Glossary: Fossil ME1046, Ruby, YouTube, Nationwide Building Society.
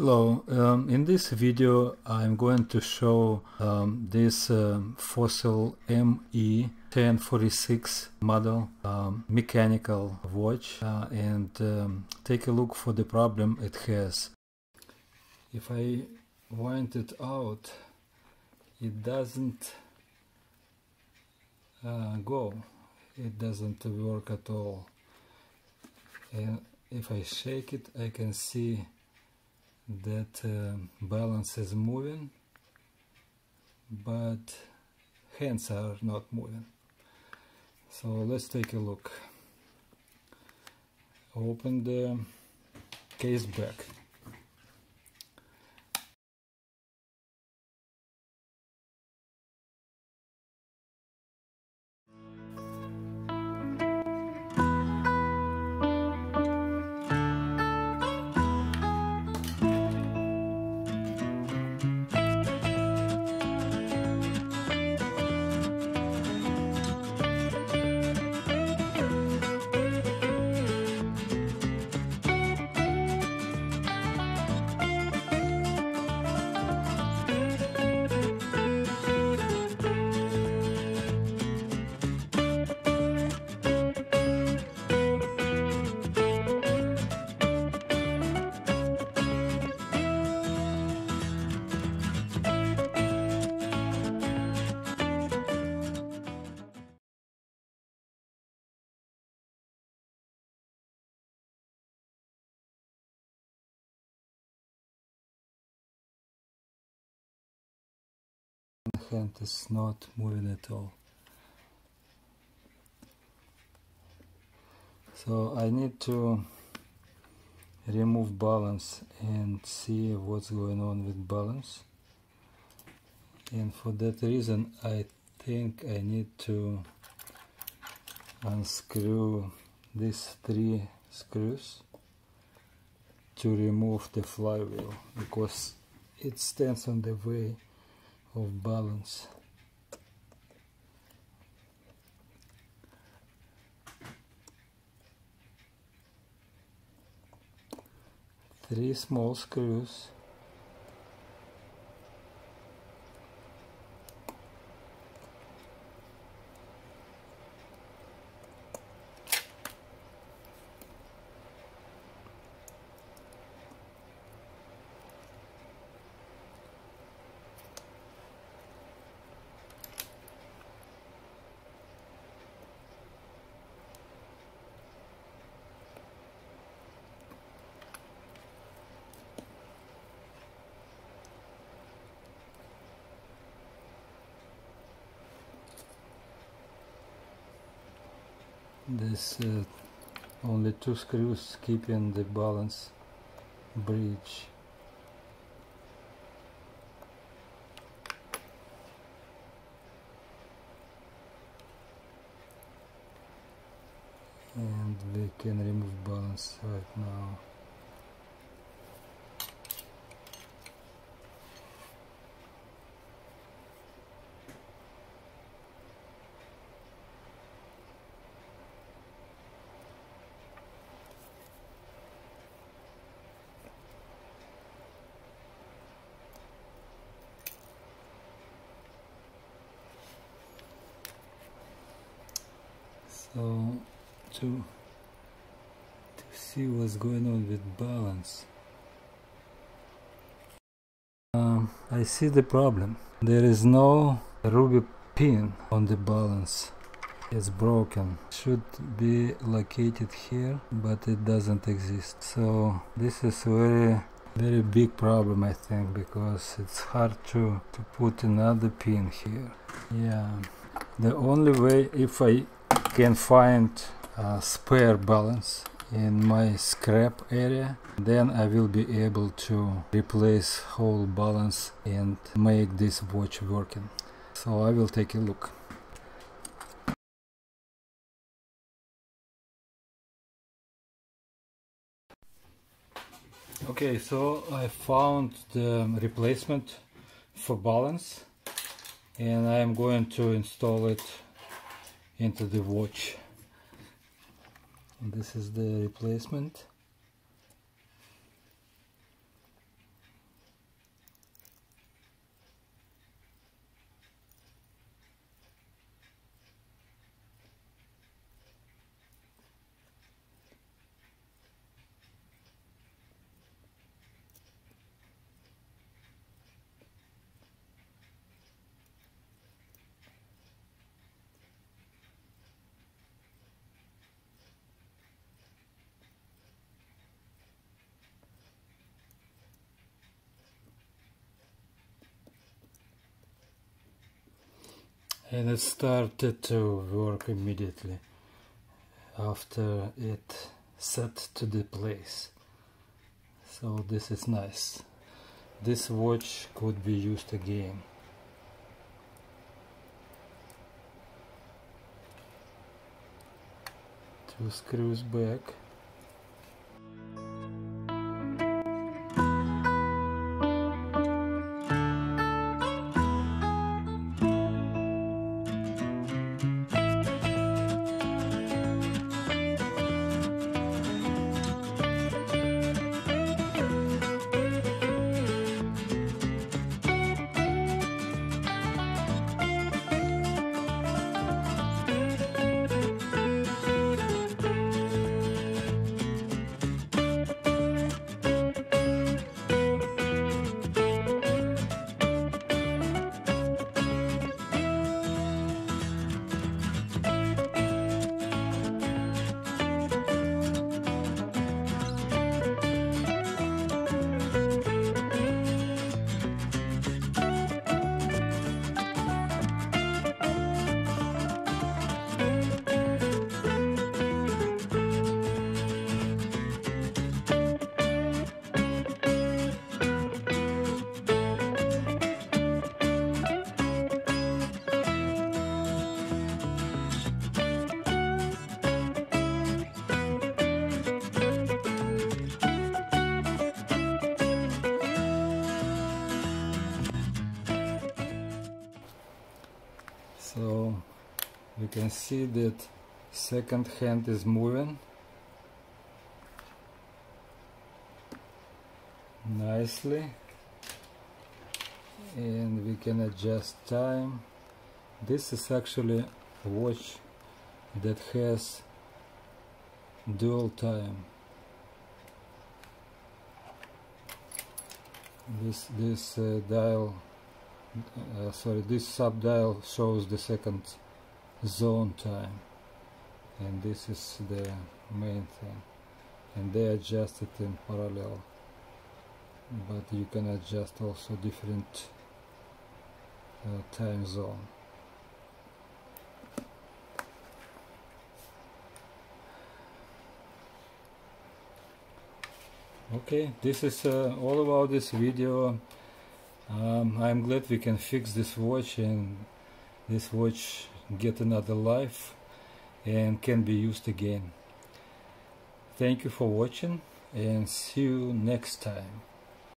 Hello, in this video I'm going to show this Fossil ME1046 model mechanical watch and take a look for the problem it has. If I wind it out, it doesn't go, it doesn't work at all. And if I shake it, I can see that balance is moving, but hands are not moving. So let's take a look. Open the case back. Hand is not moving at all, so I need to remove balance and see what's going on with balance, and for that reason I think I need to unscrew these three screws to remove the flywheel, because it stands on the way of balance. Three small screws. There's only two screws keeping the balance bridge. And we can remove balance right now. So to see what's going on with balance, I see the problem. There is no ruby pin on the balance. It's broken. Should be located here, but it doesn't exist. So this is very, very big problem, I think, because it's hard to put another pin here. Yeah, the only way, if I can find a spare balance in my scrap area, then I will be able to replace whole balance and make this watch working. So I will take a look. Okay, so I found the replacement for balance, and I am going to install it into the watch. And this is the replacement. and it started to work immediately after it set to the place. So this is nice. This watch could be used again. Two screws back. So you can see that second hand is moving nicely, and we can adjust time. This is actually a watch that has dual time. This dial. This subdial shows the second zone time, and this is the main thing, and they adjust it in parallel, but you can adjust also different time zone. Okay, this is all about this video. I'm glad we can fix this watch, and this watch get another life and can be used again. Thank you for watching, and see you next time.